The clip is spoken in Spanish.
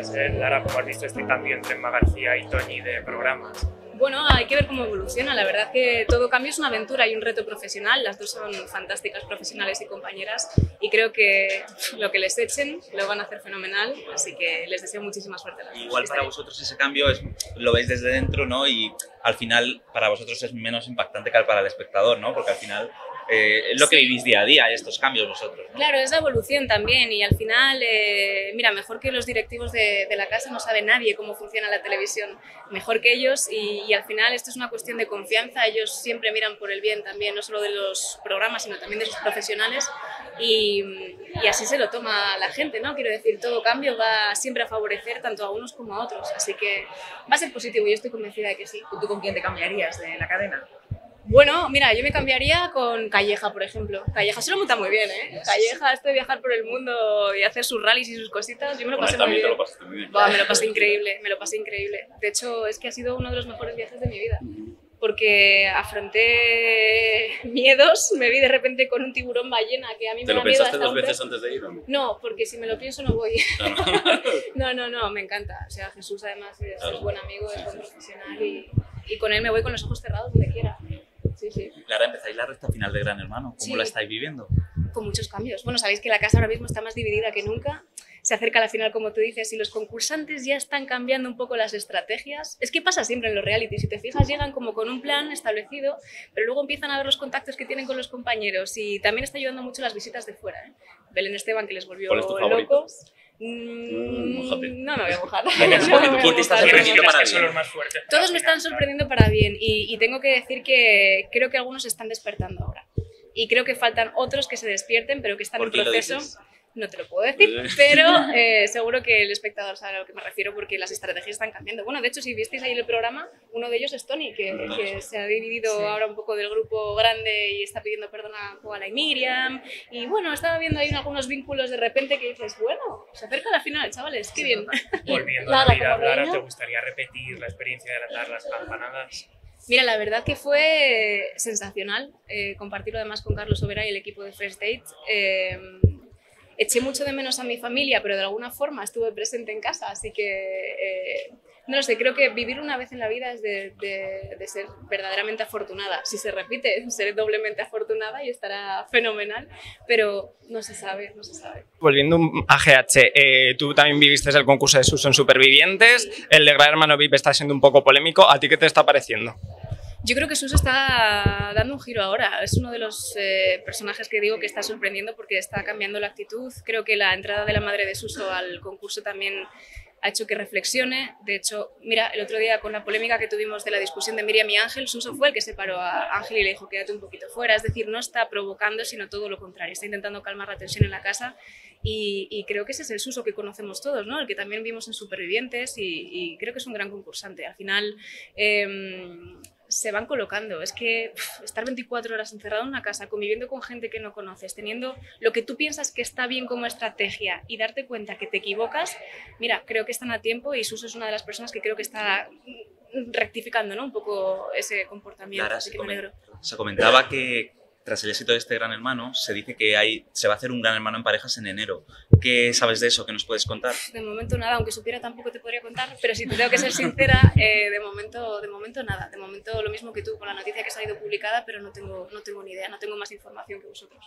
podría ser, Lara, como has visto, estoy también entre Emma García y Toñi de programas. Bueno, hay que ver cómo evoluciona. La verdad es que todo cambio es una aventura y un reto profesional. Las dos son fantásticas profesionales y compañeras y creo que lo que les echen lo van a hacer fenomenal, así que les deseo muchísima suerte a las dos. Igual para vosotros ese cambio es, lo veis desde dentro, ¿no? Y al final para vosotros es menos impactante que para el espectador, ¿no? Porque al final es lo que vivís día a día, estos cambios vosotros, ¿no? Claro, es la evolución también y al final, mira, mejor que los directivos de la casa no sabe nadie cómo funciona la televisión, mejor que ellos y al final esto es una cuestión de confianza, ellos siempre miran por el bien también, no solo de los programas sino también de sus profesionales y así se lo toma la gente, ¿no? Quiero decir, todo cambio va siempre a favorecer tanto a unos como a otros, así que va a ser positivo y yo estoy convencida de que sí. ¿Tú con quién te cambiarías de la cadena? Bueno, mira, yo me cambiaría con Calleja, por ejemplo. Calleja se lo monta muy bien, ¿eh? Calleja, esto de viajar por el mundo y hacer sus rallies y sus cositas, yo me lo pasé muy bien. Me lo pasé increíble. De hecho, es que ha sido uno de los mejores viajes de mi vida. Porque afronté miedos, me vi de repente con un tiburón ballena que a mí me da miedo. ¿Te lo pensaste dos veces antes de ir? No, porque si me lo pienso no voy. No, me encanta. O sea, Jesús además es buen amigo, es buen profesional y con él me voy con los ojos cerrados donde quiera. Sí. Lara, empezáis la recta final de Gran Hermano. ¿Cómo la estáis viviendo? Con muchos cambios. Bueno, sabéis que la casa ahora mismo está más dividida que nunca. Se acerca a la final, como tú dices, y los concursantes ya están cambiando un poco las estrategias. Es que pasa siempre en los reality, si te fijas, llegan como con un plan establecido, pero luego empiezan a ver los contactos que tienen con los compañeros y también está ayudando mucho las visitas de fuera, ¿eh? Belén Esteban, que les volvió locos. No me voy a mojar. Son los más fuertes. Todos me están sorprendiendo para bien y tengo que decir que creo que algunos se están despertando ahora y creo que faltan otros que se despierten pero que están en proceso. No te lo puedo decir, pero seguro que el espectador sabe a lo que me refiero porque las estrategias están cambiando. Bueno, de hecho, si visteis ahí el programa, uno de ellos es Tony, que se ha dividido ahora un poco del grupo grande y está pidiendo perdón a Koala y Miriam. Y bueno, estaba viendo ahí algunos vínculos de repente que dices, bueno, se acerca la final, chavales, qué bien. Volviendo a la vida, Lara, ¿te gustaría repetir la experiencia de atar las campanadas? Mira, la verdad que fue sensacional compartirlo además con Carlos Obera y el equipo de First Dates. Eché mucho de menos a mi familia, pero de alguna forma estuve presente en casa, así que, no lo sé, creo que vivir una vez en la vida es de ser verdaderamente afortunada. Si se repite, seré doblemente afortunada y estará fenomenal, pero no se sabe. Volviendo a GH, tú también viviste el concurso de Suso en Supervivientes, el de Gran Hermano VIP está siendo un poco polémico, ¿a ti qué te está pareciendo? Yo creo que Suso está dando un giro ahora, es uno de los personajes que digo que está sorprendiendo porque está cambiando la actitud. Creo que la entrada de la madre de Suso al concurso también ha hecho que reflexione. De hecho, mira, el otro día con la polémica que tuvimos de la discusión de Miriam y Ángel, Suso fue el que separó a Ángel y le dijo quédate un poquito fuera, es decir, no está provocando sino todo lo contrario, está intentando calmar la tensión en la casa y creo que ese es el Suso que conocemos todos, ¿no? El que también vimos en Supervivientes y creo que es un gran concursante. Al final se van colocando, es que estar 24 horas encerrado en una casa, conviviendo con gente que no conoces, teniendo lo que tú piensas que está bien como estrategia y darte cuenta que te equivocas, mira, creo que están a tiempo y Suso es una de las personas que creo que está rectificando, ¿no? Un poco ese comportamiento, Lara, así que me alegro. Se comentaba que tras el éxito de este Gran Hermano, se dice que se va a hacer un Gran Hermano en parejas en enero. ¿Qué sabes de eso? ¿Qué nos puedes contar? De momento nada, aunque supiera tampoco te podría contar, pero si te tengo que ser sincera, de momento nada. De momento lo mismo que tú, con la noticia que ha salido publicada, pero no tengo ni idea, no tengo más información que vosotros.